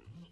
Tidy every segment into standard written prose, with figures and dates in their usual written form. Base.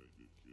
ready to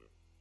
live.